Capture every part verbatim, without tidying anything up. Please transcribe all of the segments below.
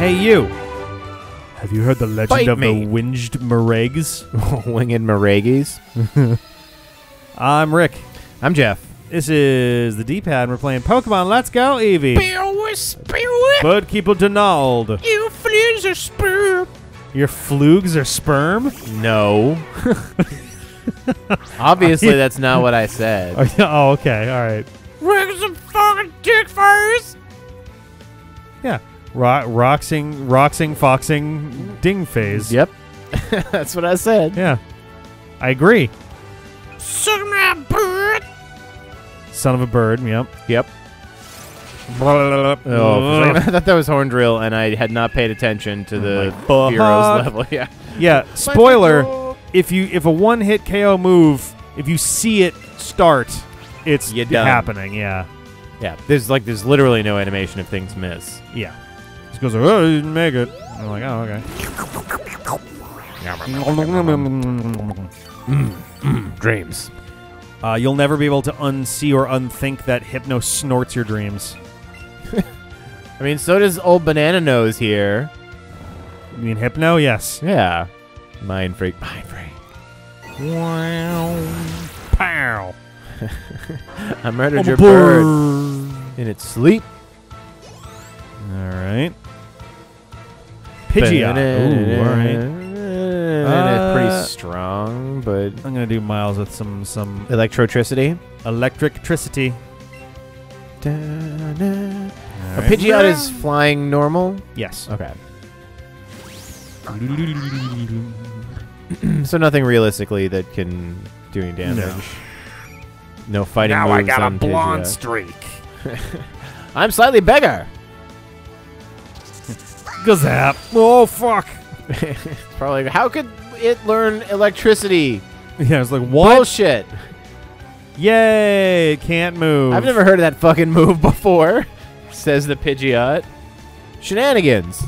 Hey, you. Have you heard the legend Bite of me. the winged Merags? Winged Merags? I'm Rick. I'm Jeff. This is the D-Pad, and we're playing Pokemon Let's Go, Eevee. Spirit, spirit. Bud keep a Donald. You flugs are sperm. Your flugs are sperm? No. Obviously, that's not what I said. Oh, okay. All right. Rick some fucking dick first. Yeah. Rock, roxing, roxing, foxing, ding phase. Yep. That's what I said. Yeah. I agree. Son of a bird. Son of a bird, yep. Yep. Blah, blah, blah. Oh, I thought that was horn drill, and I had not paid attention to the oh heroes level. Yeah. Yeah. Spoiler, if you if a one-hit K O move, if you see it start, it's happening, yeah. Yeah. There's like there's literally no animation if things miss. Yeah. Goes like, oh, you didn't make it. And I'm like, oh, okay. mm, mm, dreams. Uh, you'll never be able to unsee or unthink that Hypno snorts your dreams. I mean, so does old Banana Nose here. You mean Hypno? Yes. Yeah. Mind Freak. Mind Freak. Wow. Pow. I murdered oh, your bird in its sleep. All right. Pidgeot. Ooh, all right. Uh, pretty strong, but I'm gonna do Miles with some some electrotricity. Electricity. Da, da. Right. Pidgeot is flying normal. Yes. Okay. So nothing realistically that can do any damage. No, no fighting now moves. Now I got on a blonde Pidgeot. streak. I'm slightly bigger. Gazap. Oh, fuck. Probably. How could it learn electricity? Yeah, I was like, what? Bullshit. Yay, it can't move. I've never heard of that fucking move before, says the Pidgeot. Shenanigans.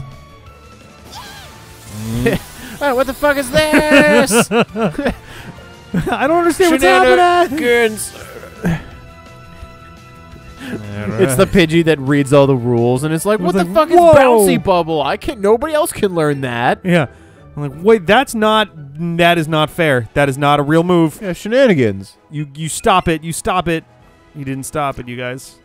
Mm. Right, what the fuck is this? I don't understand what's happening. Right. It's the Pidgey that reads all the rules, and it's like, it what the like, fuck whoa. is bouncy bubble? I can't. Nobody else can learn that. Yeah, I'm like, wait, that's not. That is not fair. That is not a real move. Yeah, shenanigans. You you stop it. You stop it. You didn't stop it, you guys.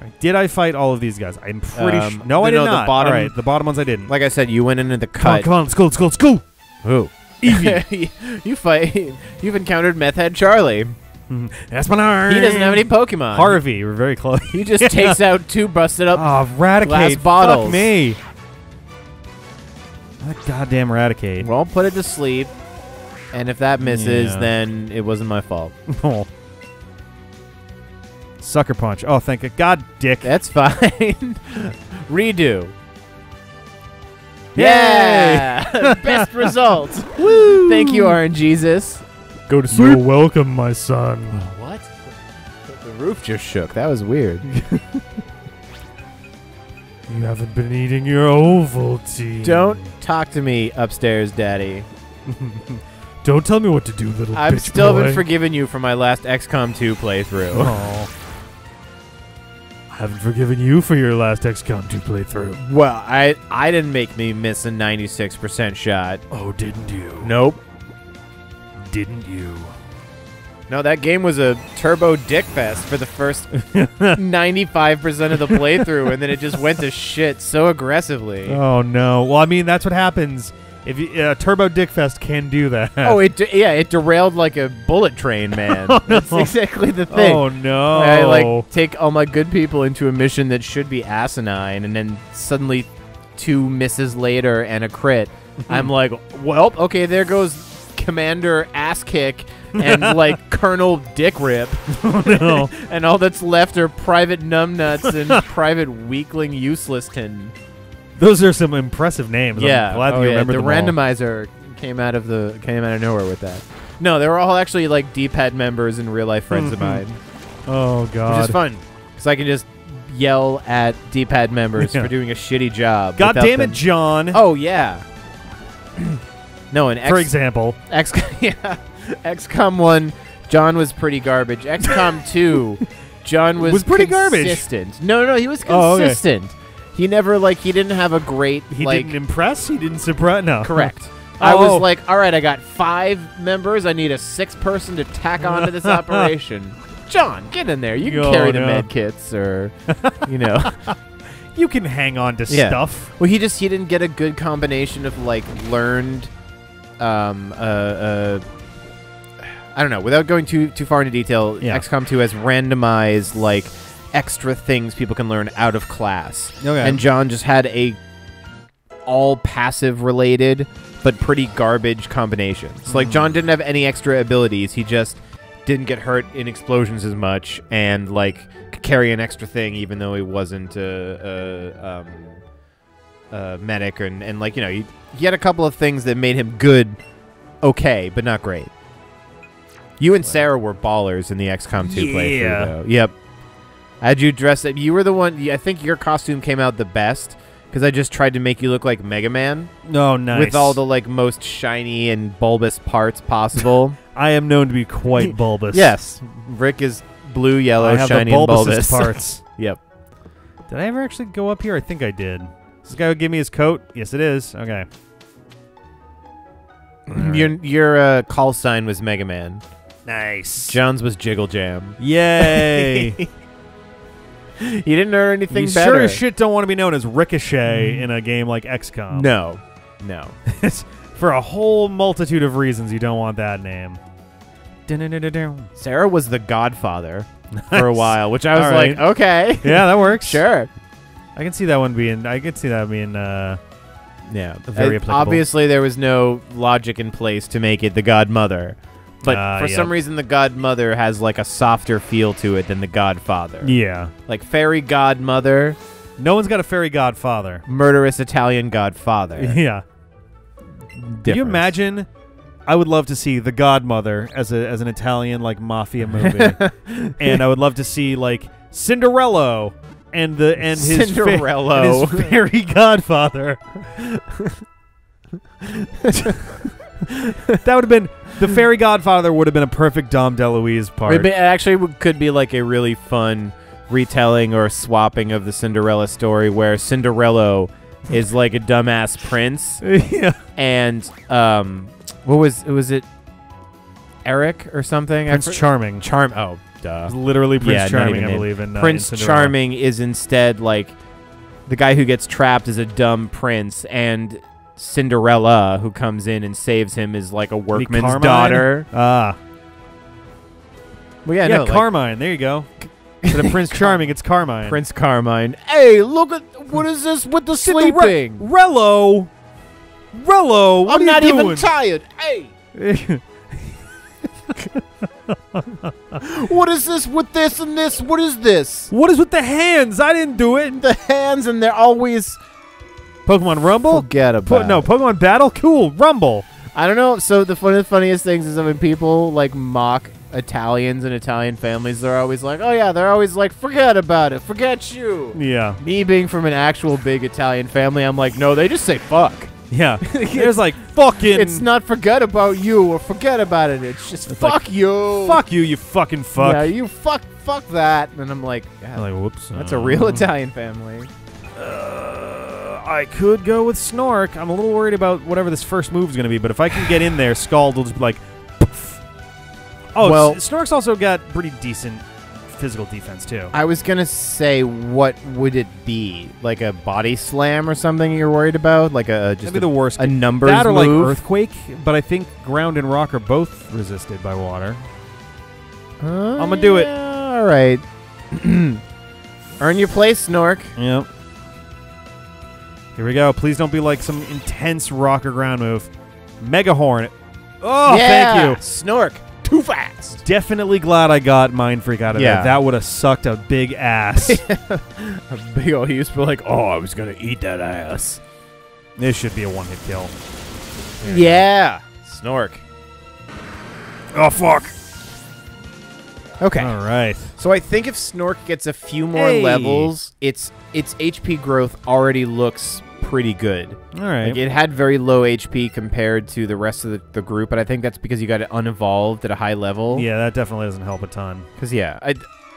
Right. Did I fight all of these guys? I'm pretty um, sure. No, I did no, not. The bottom, all right, the bottom ones I didn't. Like I said, you went into the cut. Come on, come on, let's go, let's go, let's go. Who? Eevee. You fight. You've encountered Meth Head Charlie. That's my name. He doesn't have any Pokemon. Harvey, we're very close. He just yeah. takes out two busted up oh, Raticate. glass bottles. Fuck me. That goddamn Raticate. Well, put it to sleep. And if that misses, yeah. then it wasn't my fault. Oh. Sucker Punch. Oh, thank God, dick. That's fine. Redo. Yay! Yeah. Best result. Woo! Thank you, RNGesus. Go to sleep. You're welcome, my son. What? The roof just shook. That was weird. You haven't been eating your Ovaltine. Don't talk to me upstairs, Daddy. Don't tell me what to do, little bitch boy. I've still been forgiving you for my last X COM two playthrough. Oh. I haven't forgiven you for your last X COM two playthrough. Well, I I didn't make me miss a ninety-six percent shot. Oh, didn't you? Nope. Didn't you? No, that game was a turbo dick fest for the first ninety-five percent of the playthrough, and then it just went to shit so aggressively. Oh no! Well, I mean, that's what happens. If you, uh, turbo dick fest can do that. Oh, it yeah, it derailed like a bullet train, man. Oh, no. That's exactly the thing. Oh no! I like take all my good people into a mission that should be asinine, and then suddenly two misses later and a crit. I'm like, well, okay, there goes Commander ass kick and like Colonel dick rip. Oh, no. And all that's left are Private Numbnuts and Private Weakling Uselesston. Those are some impressive names. Yeah, I'm glad oh, you yeah. remember the randomizer all. came out of the came out of nowhere with that. No, they were all actually like D-Pad members and real life friends mm-hmm. of mine. Oh god, which is fun because I can just yell at D-Pad members yeah. for doing a shitty job. God damn it, them. John! Oh yeah. No, an X, for example, X, yeah, X COM one, John was pretty garbage. X COM two, John was, was pretty consistent. garbage. No, no, he was consistent. Oh, okay. He never, like, he didn't have a great, he like... He didn't impress? He didn't surprise? No. Correct. I oh. was like, all right, I got five members. I need a sixth person to tack onto this operation. John, get in there. You can oh, carry no. the med kits or, you know. You can hang on to yeah. stuff. Well, he just, he didn't get a good combination of, like, learned, um, uh, uh, I don't know. Without going too too far into detail, yeah. X COM two has randomized, like, extra things people can learn out of class. Okay. And John just had a all passive related but pretty garbage combinations. Mm. Like John didn't have any extra abilities. He just didn't get hurt in explosions as much and like could carry an extra thing even though he wasn't a, a, um, a medic and, and like, you know, he, he had a couple of things that made him good, okay, but not great. You and Sarah were ballers in the X COM two yeah. playthrough though. Yep. How'd you dress up? You were the one. I think your costume came out the best because I just tried to make you look like Mega Man. Oh, nice! With all the like most shiny and bulbous parts possible. I am known to be quite bulbous. Yes, Rick is blue, yellow, I have shiny, the and bulbous parts. Yep. Did I ever actually go up here? I think I did. Is this guy who gave me his coat? Yes, it is. Okay. Right. Your your uh, call sign was Mega Man. Nice. John's was Jiggle Jam. Yay! You didn't earn anything you better. You sure as shit don't want to be known as Ricochet mm. in a game like X COM. No. No. For a whole multitude of reasons you don't want that name. Sarah was the Godfather nice. For a while, which I was right. like, okay. Yeah, that works. Sure. I can see that one being, I could see that being, uh, yeah, very uh, applicable. Obviously, there was no logic in place to make it the Godmother. But uh, for yep. some reason, the Godmother has, like, a softer feel to it than the Godfather. Yeah. Like, Fairy Godmother. No one's got a Fairy Godfather. Murderous Italian Godfather. Yeah. Difference. Can you imagine? I would love to see the Godmother as, a, as an Italian, like, mafia movie. And I would love to see, like, Cinderella and, the, and, his, Cinderella. and his Fairy Godfather. That would have been... The Fairy Godfather would have been a perfect Dom DeLuise part. It actually could be like a really fun retelling or swapping of the Cinderella story where Cinderella is like a dumbass prince. Yeah. And um, what was, was it Eric or something? Prince Charming. Charm. Oh, duh. Literally Prince yeah, Charming, I believe. In, uh, Prince in Charming is instead like the guy who gets trapped is a dumb prince and... Cinderella, who comes in and saves him, is like a workman's Carmine? daughter. Ah. Well, yeah, yeah no, Carmine. Like, there you go. Instead of Prince Charming, it's Carmine. Prince Carmine. Hey, look at what is this with the sleeping? Rello, Rello. I'm not doing? even tired. Hey. What is this with this and this? What is this? What is with the hands? I didn't do it. The hands, and they're always. Pokemon Rumble? Forget about po no, it. Pokemon Battle? Cool. Rumble. I don't know. So the, one of the funniest things is that when people like mock Italians and Italian families, they're always like, oh, yeah, they're always like, forget about it. Forget you. Yeah. Me being from an actual big Italian family, I'm like, no, they just say fuck. Yeah. It's like, fucking. It's not forget about you or forget about it. It's just it's fuck like, you. Fuck you, you fucking fuck. Yeah, you fuck, fuck that. And I'm like, God, like whoops. That's a real Italian family. Uh. I could go with Snork. I'm a little worried about whatever this first move is going to be, but if I can get in there, Scald will just be like, poof. Oh, well, Snork's also got pretty decent physical defense, too. I was going to say, what would it be? Like a body slam or something you're worried about? Like a, just a, the worst. a numbers move? That or like Earthquake, but I think Ground and Rock are both resisted by water. Uh, I'm going to do it. All right. Earn your place, Snork. Yep. Here we go. Please don't be like some intense rock or ground move. Mega Horn. Oh, yeah. Thank you. Snork. Too fast. Definitely glad I got Mind Freak out of yeah. there. That would have sucked a big ass. A big old he used to be like, oh, I was going to eat that ass. This should be a one-hit kill. There yeah. Snork. Oh, fuck. Okay. All right. So I think if Snork gets a few more hey. levels, its its H P growth already looks pretty good. All right. Like it had very low H P compared to the rest of the, the group, but I think that's because you got it unevolved at a high level. Yeah, that definitely doesn't help a ton. Because, yeah, I,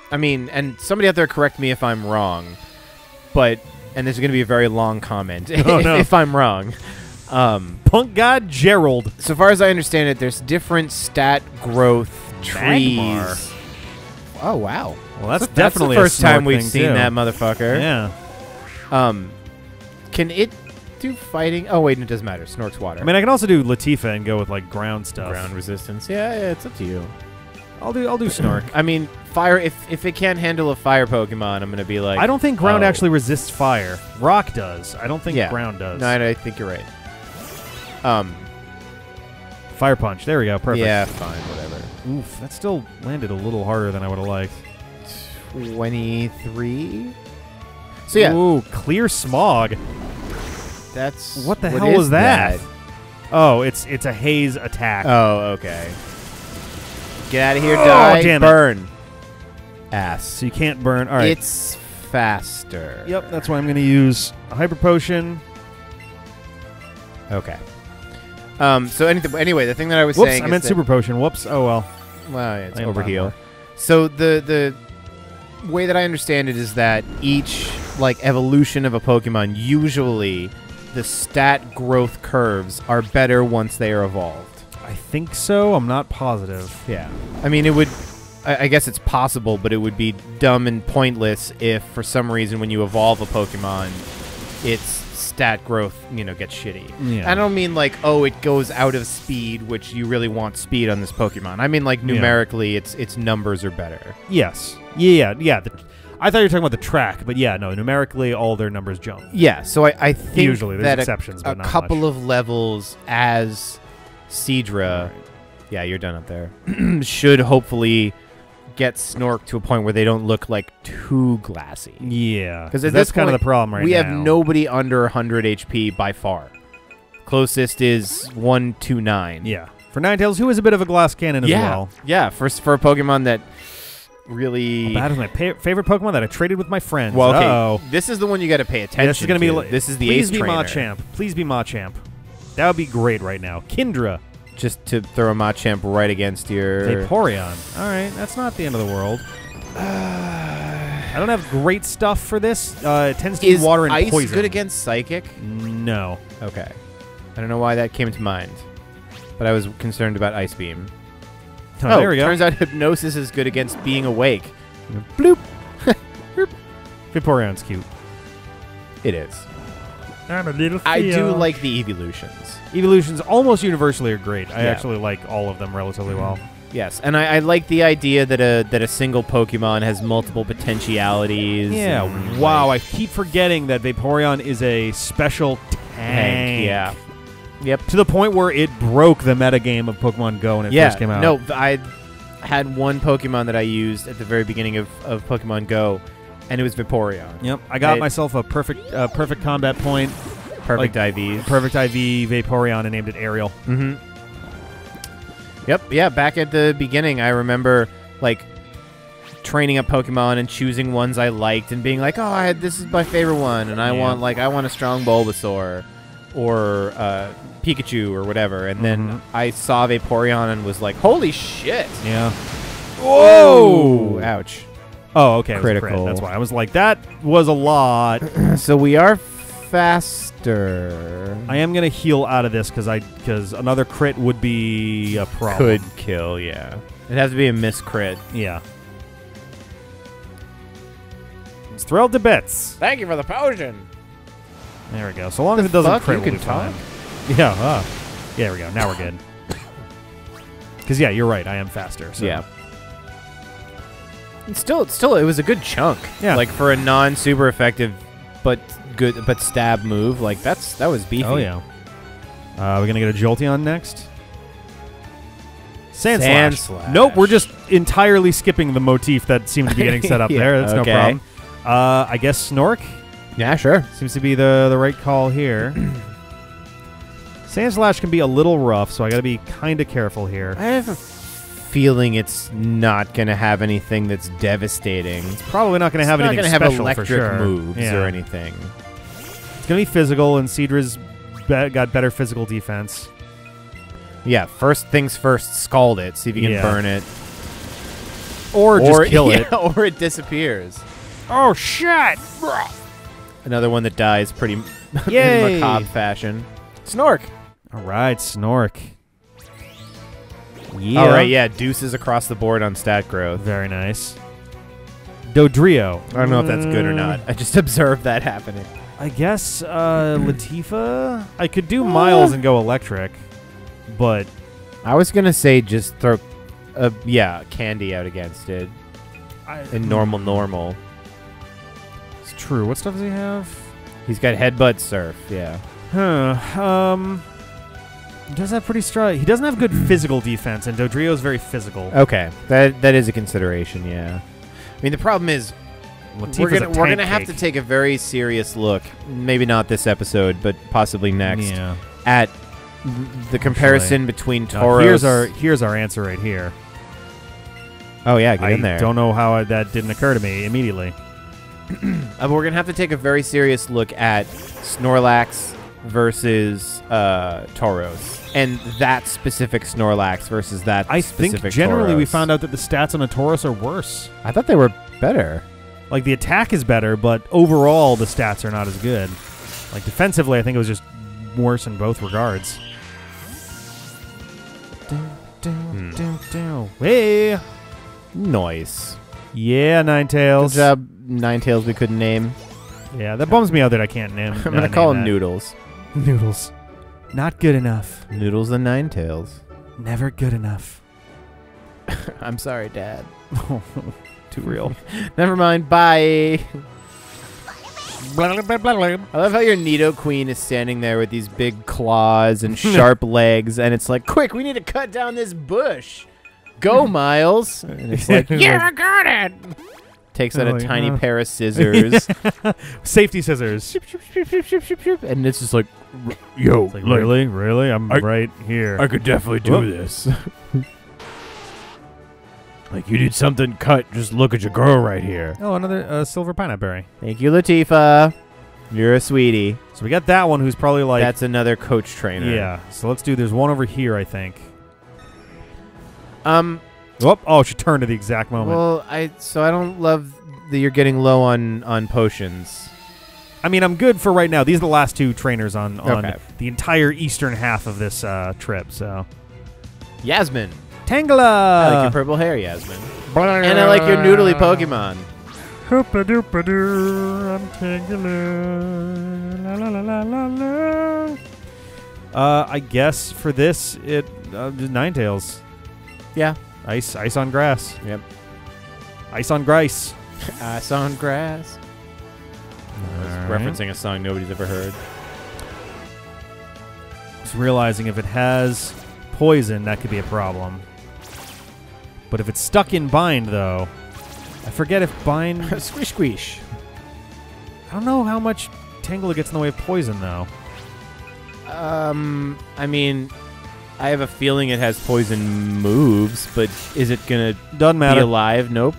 I mean, and somebody out there correct me if I'm wrong, but and this is going to be a very long comment, oh, no. if I'm wrong. Um, Punk God Gerald. So far as I understand it, there's different stat growth trees. Magmar. Oh, wow. Well, that's, that's definitely the first time we've seen too. that motherfucker. Yeah. Um, can it do fighting? Oh, wait, it doesn't matter. Snork's water. I mean, I can also do Latifa and go with, like, ground stuff. Ground resistance. Yeah, yeah, it's up to you. I'll do I'll do Snork. I mean, fire. If if it can't handle a fire Pokemon, I'm gonna be like. I don't think ground oh. actually resists fire. Rock does. I don't think yeah. ground does. No, I, I think you're right. Um, fire punch. There we go. Perfect. Yeah, fine, whatever. Oof, that still landed a little harder than I would have liked. twenty-three. So yeah. Ooh, clear smog. That's what the what hell was that? that? Oh, it's it's a haze attack. Oh, okay. Get out of here, oh, die, damn burn. It. Ass. So you can't burn. All right. It's faster. Yep, that's why I'm going to use a Hyper Potion. Okay. Um. So anything. Anyway, the thing that I was Whoops, saying. I is meant Super Potion. Whoops. Oh well. Well, yeah, it's overheal. So the the way that I understand it is that each like evolution of a Pokemon, usually the stat growth curves are better once they are evolved. I think so. I'm not positive. Yeah. I mean, it would... I, I guess it's possible, but it would be dumb and pointless if, for some reason, when you evolve a Pokemon, its stat growth, you know, gets shitty. Yeah. I don't mean, like, oh, it goes out of speed, which you really want speed on this Pokemon. I mean, like, numerically, yeah. its its numbers are better. Yes. Yeah, yeah. The, I thought you were talking about the track, but yeah, no, numerically, all their numbers jump. Yeah, so I, I think Usually, there's that exceptions, a, but not a couple much. of levels as... Seedra, right. yeah, you're done up there, should hopefully get Snork to a point where they don't look, like, too glassy. Yeah. Because that's kind of the problem right now. We have nobody under one hundred H P by far. Closest is one two nine. Yeah. For Ninetales, who is a bit of a glass cannon as yeah. well. Yeah, for, for a Pokemon that really... Well, that is my pa favorite Pokemon that I traded with my friends. Well, okay. Uh-oh. This is the one you got to pay attention yeah, this is gonna to. Be like, this is the Please be trainer. Machamp. Please be Machamp. That would be great right now. Kindra. Just to throw a Machamp right against your... Vaporeon. All right, that's not the end of the world. Uh, I don't have great stuff for this. Uh, it tends to be water and poison. Is ice good against psychic? No. Okay. I don't know why that came to mind, but I was concerned about Ice Beam. Oh, oh there we go. Turns out Hypnosis is good against being awake. Bloop. Vaporeon's cute. It is. I'm a little I do like the evolutions. Evolutions almost universally are great. I yeah. actually like all of them relatively well. Yes, and I, I like the idea that a that a single Pokemon has multiple potentialities. Yeah, wow, like. I keep forgetting that Vaporeon is a special tank. tank. Yeah. Yep. To the point where it broke the metagame of Pokemon Go when it yeah, first came out. No, I had one Pokemon that I used at the very beginning of, of Pokemon Go. And it was Vaporeon. Yep. I got it, myself a perfect uh, perfect combat point. Perfect like, I V. Perfect I V Vaporeon and named it Ariel. Mm-hmm. Yep. Yeah. Back at the beginning, I remember like training up Pokemon and choosing ones I liked and being like, oh, I had, this is my favorite one. And I yeah. want like I want a strong Bulbasaur or uh, Pikachu or whatever. And mm-hmm. then I saw Vaporeon and was like, holy shit. Yeah. Whoa. Ooh, ouch. Oh, okay. Critical. It was a crit. That's why I was like, that was a lot. So we are faster. I am gonna heal out of this because I because another crit would be a problem. Could kill, yeah. It has to be a miss crit. Yeah. It's thrilled to bits. Thank you for the potion. There we go. So long the as it doesn't crit, we'll be fine. Yeah. Uh, yeah. There we go. Now we're good. Because yeah, you're right. I am faster. So. Yeah. Still, still, it was a good chunk. Yeah, like for a non-super effective, but good, but stab move. Like that's that was beefy. Oh yeah. Uh, we're gonna get a Jolteon next. Sandslash. Sandslash. Nope, we're just entirely skipping the motif that seemed to be getting set up yeah, there. That's okay. no problem. Uh, I guess Snork. Yeah, sure. Seems to be the the right call here. Sandslash can be a little rough, so I gotta be kind of careful here. I have a feeling it's not going to have anything that's devastating. It's probably not going to have anything special. It's not going to have electric sure. moves yeah. or anything. It's going to be physical, and Cedra's be got better physical defense. Yeah, first things first, scald it. See if you can yeah. burn it. Or, or just kill yeah, it. Or it disappears. Oh, shit! Another one that dies pretty in macabre fashion. Snork. All right, Snork. Yeah. All right, yeah, deuces across the board on stat growth. Very nice. Dodrio. I don't know mm. if that's good or not. I just observed that happening. I guess uh, Latifa. I could do uh. Miles and go electric, but I was gonna say just throw, uh, yeah, Candy out against it, I, and normal normal. It's true. What stuff does he have? He's got headbutt surf. Yeah. Huh. Um. He does have pretty strong. He doesn't have good physical defense, and Dodrio's very physical. Okay, that that is a consideration. Yeah. I mean, the problem is Latifa's we're gonna, we're gonna have to take a very serious look. Maybe not this episode, but possibly next. Yeah. At the comparison Actually. between Tauros. Uh, here's our here's our answer right here. Oh yeah, get I in there. I don't know how I, that didn't occur to me immediately. uh, we're gonna have to take a very serious look at Snorlax versus uh, Tauros, and that specific Snorlax versus that I specific think generally Tauros. We found out that the stats on a Tauros are worse. I thought they were better. Like, the attack is better, but overall the stats are not as good. Like, defensively, I think it was just worse in both regards. Hmm. Hey! Nice. Yeah, Ninetales. Good job, Ninetales we couldn't name. Yeah, that bums me out that I can't name. I'm going to call him that. Noodles. Noodles. Not good enough. Noodles and Ninetales. Never good enough. I'm sorry, Dad. Too real. Never mind. Bye. I love how your Nido Queen is standing there with these big claws and sharp legs, and it's like, quick, we need to cut down this bush. Go, Miles. And it's like, yeah, I got it. Takes out oh, a tiny yeah. pair of scissors. Safety scissors. And it's just like, yo, like, really? Really? I'm I, right here. I could definitely do Whoop. this. Like, you need something cut, just look at your girl right here. Oh, another uh, silver pineapple berry. Thank you, Latifa. You're a sweetie. So we got that one who's probably like... That's another coach trainer. Yeah, so let's do... There's one over here, I think. Um... Whoop. Oh, she turned at the exact moment. Well, I... So I don't love that you're getting low on, on potions. I mean, I'm good for right now. These are the last two trainers on, on okay. the entire eastern half of this uh, trip, so... Yasmin. Tangela! I like your purple hair, Yasmin. And I like your noodly Pokemon. Hoopa doopa doo, I'm Tangela. La la la la la la. Uh, I guess for this, it uh, Ninetales. Yeah. Ice, ice on grass. Yep. Ice on grass. Ice on grass. I was right. referencing a song nobody's ever heard. Just realizing if it has poison, that could be a problem. But if it's stuck in bind, though, I forget if bind... Squish, squish. I don't know how much Tangela gets in the way of poison, though. Um, I mean, I have a feeling it has poison moves, but is it going to be alive? Nope.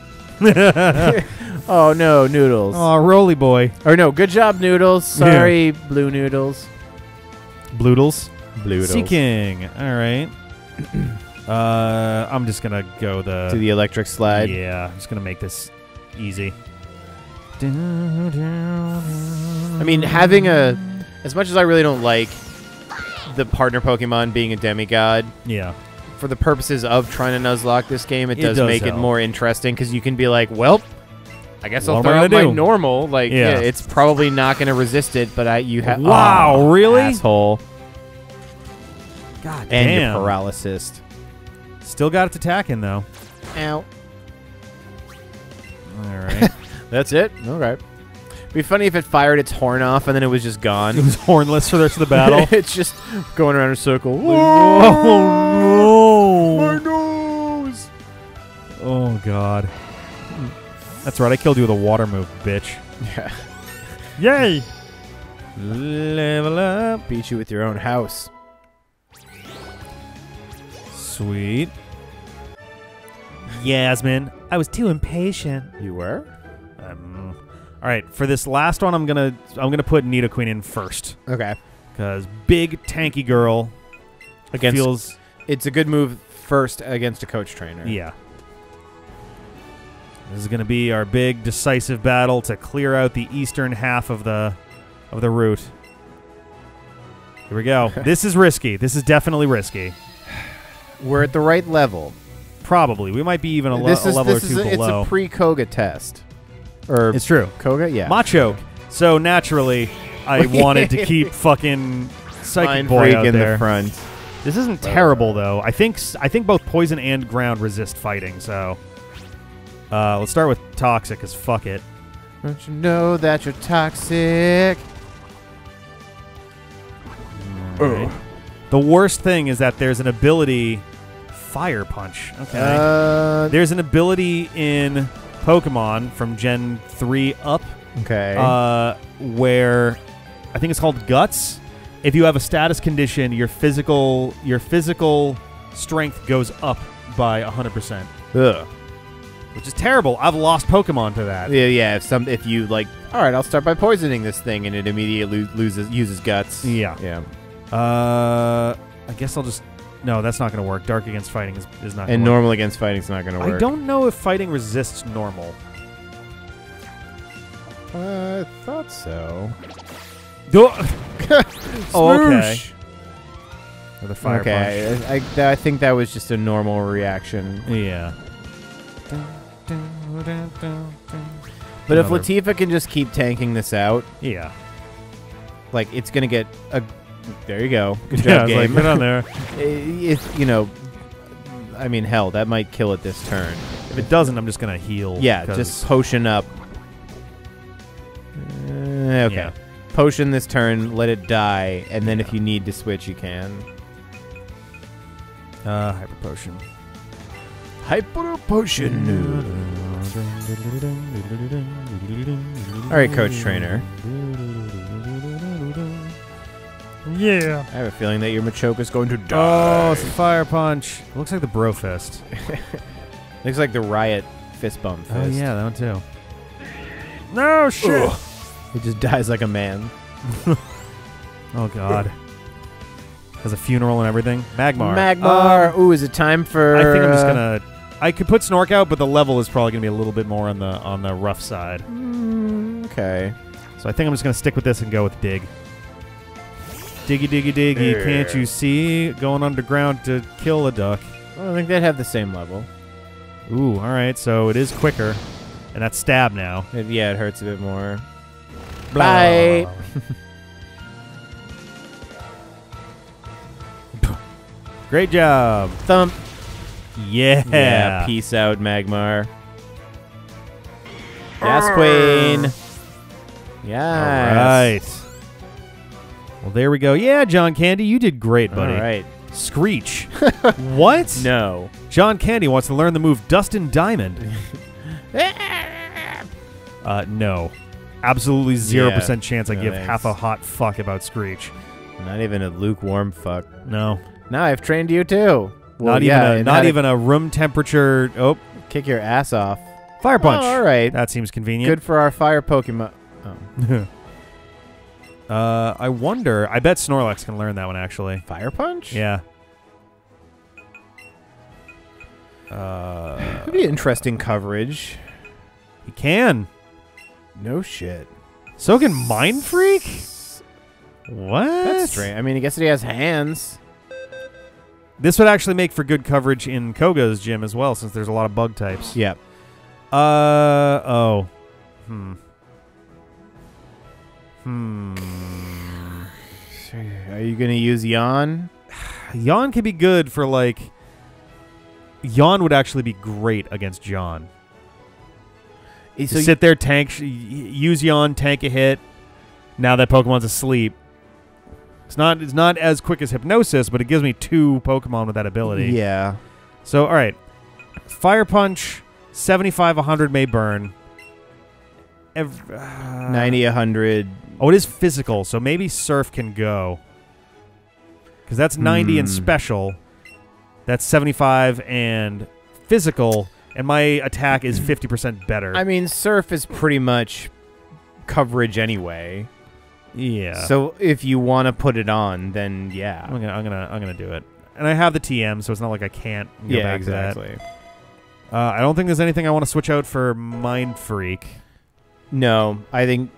Oh, no, Noodles. Oh, Rolly Boy. Or no, good job, Noodles. Sorry, yeah. Blue Noodles. Bloodles? Bluetooth. Sea King. All right. uh, I'm just gonna go the to the electric slide. Yeah, I'm just gonna make this easy. I mean, having a as much as I really don't like the partner Pokemon being a demigod. Yeah. For the purposes of trying to Nuzlocke this game, it, it does, does make help. it more interesting because you can be like, well, I guess I'll throw out my normal. Like, yeah. yeah, it's probably not gonna resist it, but I you have wow, oh, really asshole. God and damn. your paralysis. Still got its attack in, though. Ow. All right. That's it? All right. It'd be funny if it fired its horn off and then it was just gone. It was hornless for the rest of the battle. It's just going around in a circle. Oh, no. My nose. Oh, God. That's right. I killed you with a water move, bitch. Yeah. Yay. Level up. Beat you with your own house. Sweet. Yasmin, I was too impatient. You were? Um, all right, for this last one, I'm gonna I'm gonna put Nidoqueen in first. Okay. Because big tanky girl against feels it's a good move first against a coach trainer. Yeah. This is going to be our big decisive battle to clear out the eastern half of the of the route. Here we go. This is risky. This is definitely risky. We're at the right level. Probably. We might be even a, lo is, a level or two a, below. It's a pre-Koga test. Or it's true. Koga? Yeah. Machoke. So naturally, I wanted to keep fucking Psychic Mind Boy out in there. The front. This isn't terrible, though. I think I think both Poison and Ground resist fighting, so... Uh, let's start with Toxic, because fuck it. Don't you know that you're toxic? Right. The worst thing is that there's an ability... Fire Punch. Okay. Uh, there's an ability in Pokemon from Gen three up. Okay. Uh, where... I think it's called Guts. If you have a status condition, your physical your physical strength goes up by one hundred percent. Ugh. Which is terrible. I've lost Pokemon to that. Yeah, yeah. If some, if you like, all right, I'll start by poisoning this thing, and it immediately lo loses uses guts. Yeah, yeah. Uh, I guess I'll just. No, that's not going to work. Dark against fighting is, is not. And gonna normal work. Against fighting is not going to work. I don't know if fighting resists normal. Uh, I thought so. Oh, okay. Or the fire okay, punch. I, I, th I think that was just a normal reaction. Yeah. But Another. if Latifa can just keep tanking this out, yeah, like it's gonna get a. There you go. Good job, yeah, game. Like, put on there. It, it, you know, I mean, hell, that might kill it this turn. If it doesn't, I'm just gonna heal. Yeah, just potion up. Uh, okay. Yeah. Potion this turn, let it die, and then yeah. if you need to switch, you can. Uh, Hyper Potion. Hyper Potion! Alright, Coach Trainer. Yeah. I have a feeling that your Machoke is going to die. Oh, it's a Fire Punch. It looks like the Bro Fist. Looks like the Riot Fist Bump Fist. Oh, yeah, that one too. No, shit! Ooh. It just dies like a man. Oh, God. Has a funeral and everything. Magmar. Magmar. Um, Ooh, is it time for... I think I'm just going to... I could put Snork out, but the level is probably going to be a little bit more on the on the rough side. Mm, okay. So I think I'm just going to stick with this and go with Dig. Diggy, diggy, diggy. Er. Can't you see? Going underground to kill a duck. Well, I think they'd have the same level. Ooh, all right. So it is quicker. And that's stab now. It, yeah, it hurts a bit more. Bye. Great job. Thump. Yeah. Yeah. Peace out, Magmar. Yes, Queen. Yes. All right. Well, there we go. Yeah, John Candy, you did great, buddy. All right. Screech. What? No. John Candy wants to learn the move Dustin Diamond. uh, no. Absolutely zero yeah, percent chance I no give thanks. half a hot fuck about Screech. Not even a lukewarm fuck. No. Now I've trained you too. Well, not yeah, even a, not even a room temperature. Oh, kick your ass off. Fire punch. Oh, all right. That seems convenient. Good for our fire Pokemon. Oh. uh, I wonder. I bet Snorlax can learn that one actually. Fire punch. Yeah. Uh, That'd be interesting coverage. He can. No shit. So can Mind Freak? What? That's strange. I mean, I guess he has hands. This would actually make for good coverage in Koga's gym as well, since there's a lot of bug types. Yep. Uh oh. Hmm. Hmm. Are you gonna use Yawn? Yawn could be good for like. Yawn would actually be great against John. So sit there, tank, sh use Yawn, tank a hit. Now that Pokemon's asleep, it's not it's not as quick as Hypnosis, but it gives me two Pokemon with that ability. Yeah. So all right, Fire Punch, seventy-five, one hundred may burn. Every, uh, ninety, one hundred. Oh, it is physical, so maybe Surf can go. Because that's ninety hmm. and special. That's seventy-five and physical. And my attack is fifty percent better. I mean, Surf is pretty much coverage anyway. Yeah. So if you want to put it on, then yeah. I'm gonna, I'm gonna, I'm gonna do it. And I have the T M, so it's not like I can't go yeah, back exactly. to that. Uh, I don't think there's anything I want to switch out for Mind Freak. No, I think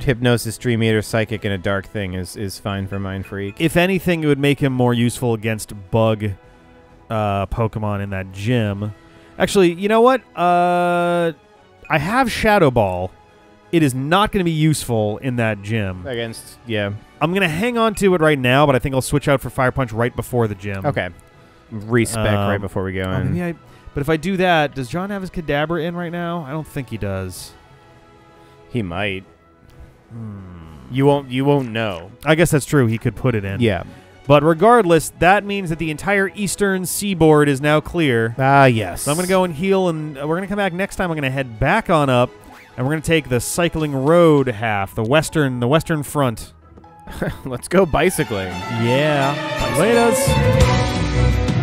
Hypnosis, Dream Eater, Psychic, and a Dark Thing is, is fine for Mind Freak. If anything, it would make him more useful against bug uh, Pokemon in that gym. Actually, you know what? Uh, I have Shadow Ball. It is not going to be useful in that gym. Against, yeah. I'm going to hang on to it right now, but I think I'll switch out for Fire Punch right before the gym. Okay. Respec um, right before we go in. Um, yeah, but if I do that, does John have his Kadabra in right now? I don't think he does. He might. Hmm. You won't. You won't know. I guess that's true. He could put it in. Yeah. But regardless, that means that the entire eastern seaboard is now clear. Ah, uh, yes. So I'm going to go and heal, and we're going to come back next time. I'm going to head back on up, and we're going to take the cycling road half, the western, the western front. Let's go bicycling. Yeah. Bicycling. Laters.